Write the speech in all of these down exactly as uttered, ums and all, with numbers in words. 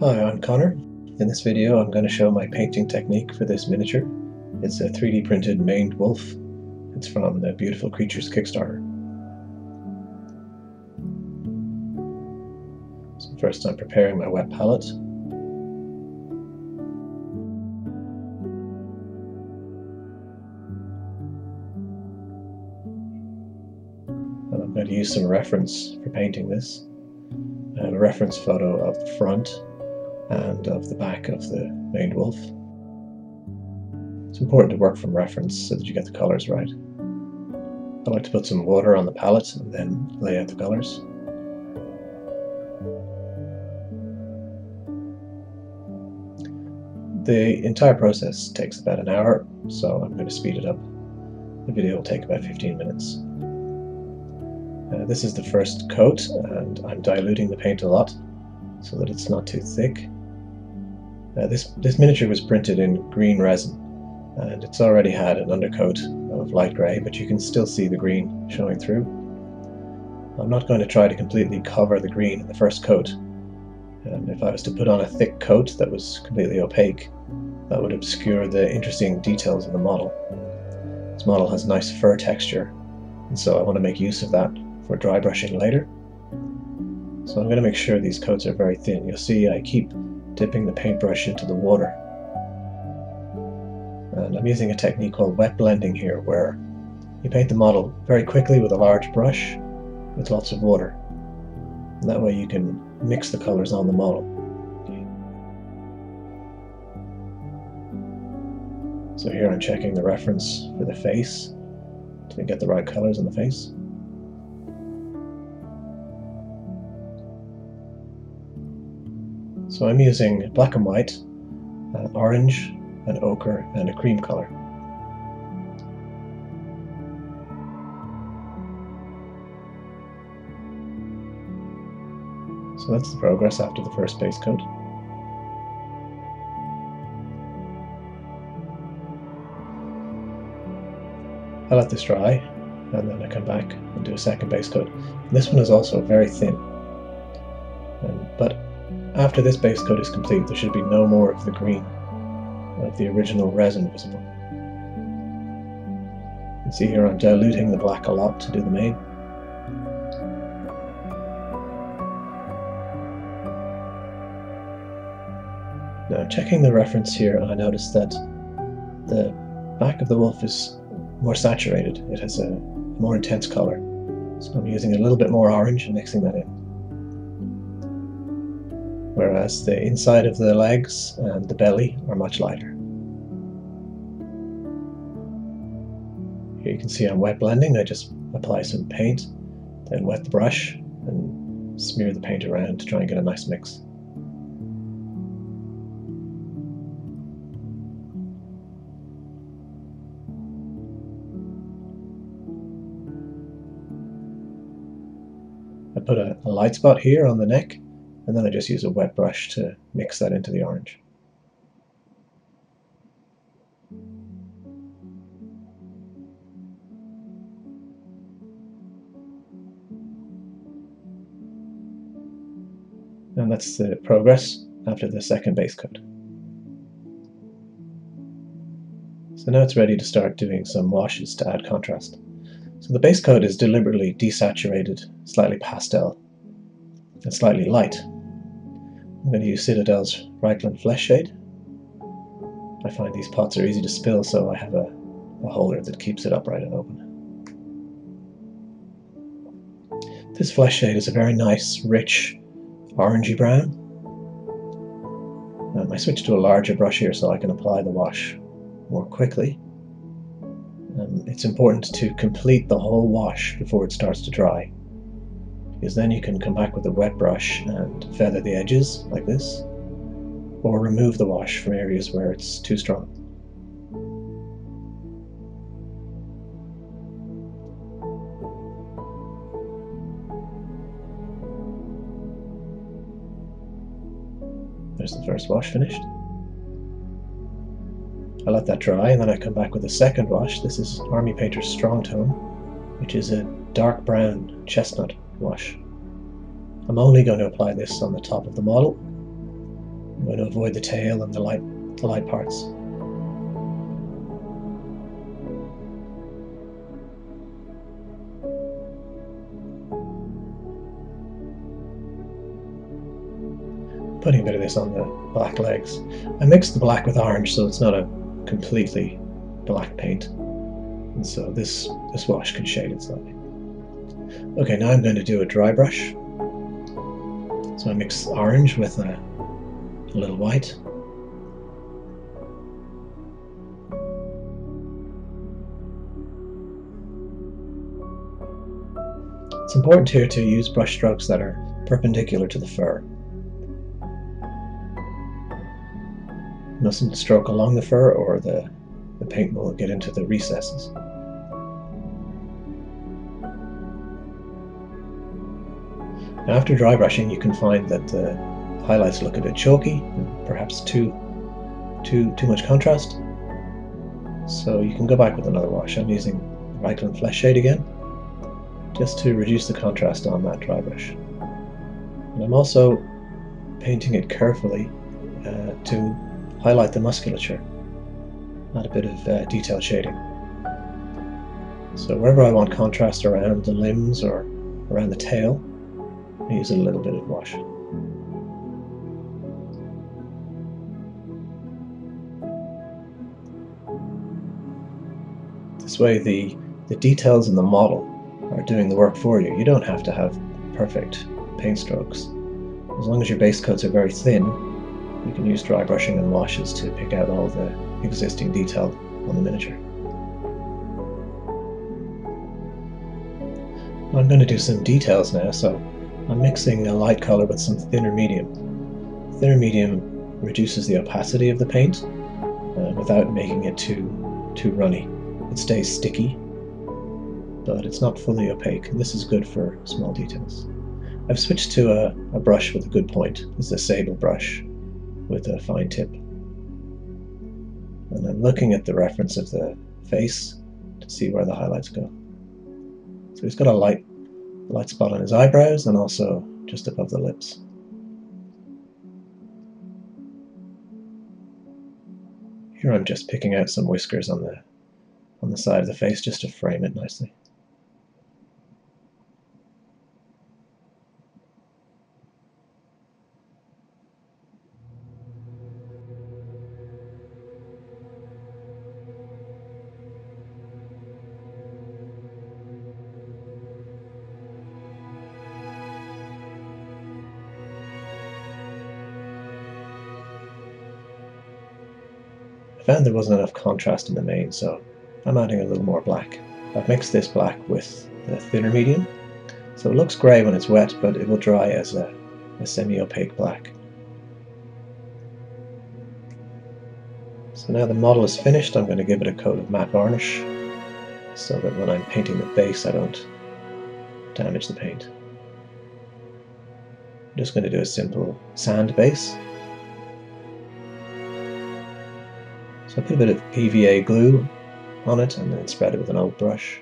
Hi, I'm Connor. In this video I'm going to show my painting technique for this miniature. It's a three D printed maned wolf. It's from the Beautiful Creatures Kickstarter. So first I'm preparing my wet palette. And I'm going to use some reference for painting this. I have a reference photo of the front and of the back of the maned wolf. It's important to work from reference so that you get the colours right. I like to put some water on the palette and then lay out the colours. The entire process takes about an hour, so I'm going to speed it up. The video will take about fifteen minutes. Uh, this is the first coat, and I'm diluting the paint a lot so that it's not too thick. Uh, this, this miniature was printed in green resin, and it's already had an undercoat of light grey, but you can still see the green showing through. I'm not going to try to completely cover the green in the first coat. Um, if I was to put on a thick coat that was completely opaque, that would obscure the interesting details of the model. This model has nice fur texture, and so I want to make use of that for dry brushing later. So I'm going to make sure these coats are very thin. You'll see I keep dipping the paintbrush into the water. And I'm using a technique called wet blending here, where you paint the model very quickly with a large brush with lots of water. And that way you can mix the colors on the model. So here I'm checking the reference for the face to get the right colors on the face. So I'm using black and white, an orange, an ochre, and a cream color. So that's the progress after the first base coat. I let this dry, and then I come back and do a second base coat. This one is also very thin, um, but after this base coat is complete, there should be no more of the green of the original resin visible. You can see here I'm diluting the black a lot to do the mane. Now, checking the reference here, I noticed that the back of the wolf is more saturated. It has a more intense color. So I'm using a little bit more orange and mixing that in. Whereas the inside of the legs and the belly are much lighter. Here you can see I'm wet blending. I just apply some paint, then wet the brush and smear the paint around to try and get a nice mix. I put a, a light spot here on the neck, and then I just use a wet brush to mix that into the orange. And that's the progress after the second base coat. So now it's ready to start doing some washes to add contrast. So the base coat is deliberately desaturated, slightly pastel, and slightly light. I'm going to use Citadel's Reikland Flesh Shade. I find these pots are easy to spill, so I have a, a holder that keeps it upright and open. This flesh shade is a very nice, rich, orangey brown. Um, I switch to a larger brush here so I can apply the wash more quickly. Um, it's important to complete the whole wash before it starts to dry, because then you can come back with a wet brush and feather the edges like this, or remove the wash from areas where it's too strong. There's the first wash finished. I let that dry and then I come back with a second wash. This is Army Painter's Strong Tone, which is a dark brown chestnut wash. I'm only going to apply this on the top of the model, way to avoid the tail and the light, the light parts. Putting a bit of this on the black legs. I mixed the black with orange, so it's not a completely black paint, and so this this wash can shade it slightly. Okay, now I'm going to do a dry brush. So I mix orange with a, a little white. It's important here to use brush strokes that are perpendicular to the fur. You mustn't stroke along the fur or the, the paint will get into the recesses. Now after dry brushing, you can find that the highlights look a bit chalky and perhaps too, too, too much contrast. So you can go back with another wash. I'm using Reikland Flesh Shade again, just to reduce the contrast on that dry brush. And I'm also painting it carefully uh, to highlight the musculature, add a bit of uh, detail shading. So wherever I want contrast around the limbs or around the tail, I use a little bit of wash. This way the, the details in the model are doing the work for you. You don't have to have perfect paint strokes. As long as your base coats are very thin, you can use dry brushing and washes to pick out all the existing detail on the miniature. I'm going to do some details now, so I'm mixing a light color with some thinner medium. Thinner medium reduces the opacity of the paint uh, without making it too, too runny. It stays sticky, but it's not fully opaque. This is good for small details. I've switched to a, a brush with a good point. It's a sable brush with a fine tip. And I'm looking at the reference of the face to see where the highlights go. So he's got a light light spot on his eyebrows and also just above the lips. Here I'm just picking out some whiskers on the on the side of the face just to frame it nicely. Found there wasn't enough contrast in the mane, so I'm adding a little more black. I've mixed this black with the thinner medium, so it looks grey when it's wet, but it will dry as a, a semi-opaque black. So now the model is finished, I'm going to give it a coat of matte varnish, so that when I'm painting the base I don't damage the paint. I'm just going to do a simple sand base. So I put a bit of P V A glue on it and then spread it with an old brush.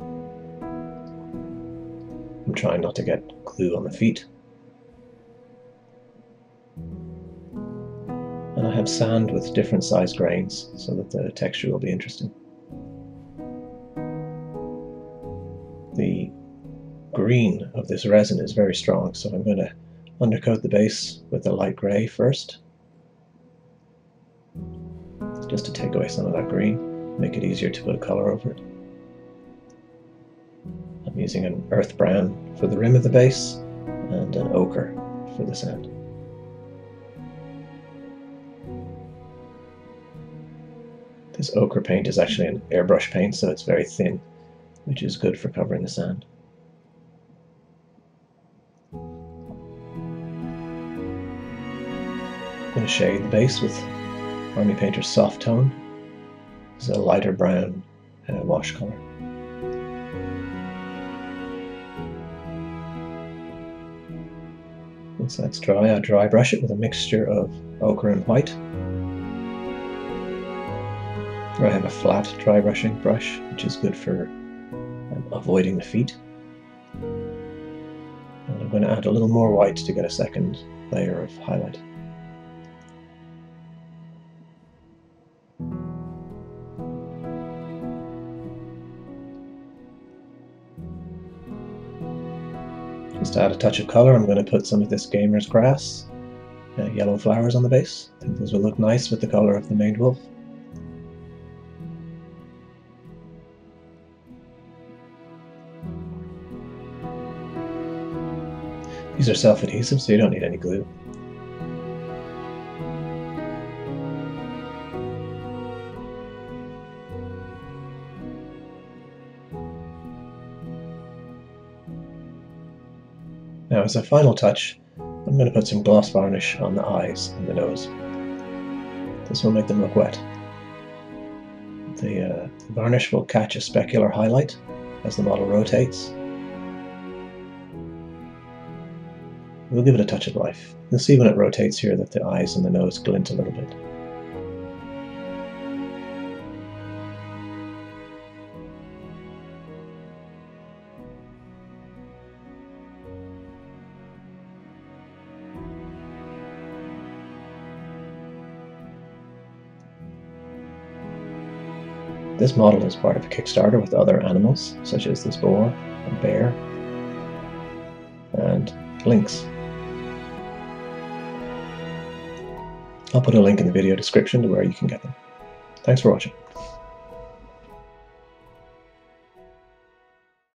I'm trying not to get glue on the feet. And I have sand with different size grains so that the texture will be interesting. The green of this resin is very strong, so I'm going to undercoat the base with a light grey first, just to take away some of that green, make it easier to put a colour over it. I'm using an earth brown for the rim of the base and an ochre for the sand. This ochre paint is actually an airbrush paint, so it's very thin, which is good for covering the sand. I'm going to shade the base with Army Painter's Soft Tone. It's a lighter brown uh, wash color. Once that's dry, I dry brush it with a mixture of ochre and white. Here I have a flat dry brushing brush, which is good for um, avoiding the feet. And I'm I'm going to add a little more white to get a second layer of highlight. Just to add a touch of colour, I'm going to put some of this Gamer's Grass, uh, yellow flowers on the base. I think those will look nice with the colour of the maned wolf. These are self-adhesive, so you don't need any glue. Now, as a final touch, I'm going to put some gloss varnish on the eyes and the nose. This will make them look wet. The, uh, the varnish will catch a specular highlight as the model rotates. We'll give it a touch of life. You'll see when it rotates here that the eyes and the nose glint a little bit. This model is part of a Kickstarter with other animals, such as this boar, a bear, and lynx. I'll put a link in the video description to where you can get them. Thanks for watching.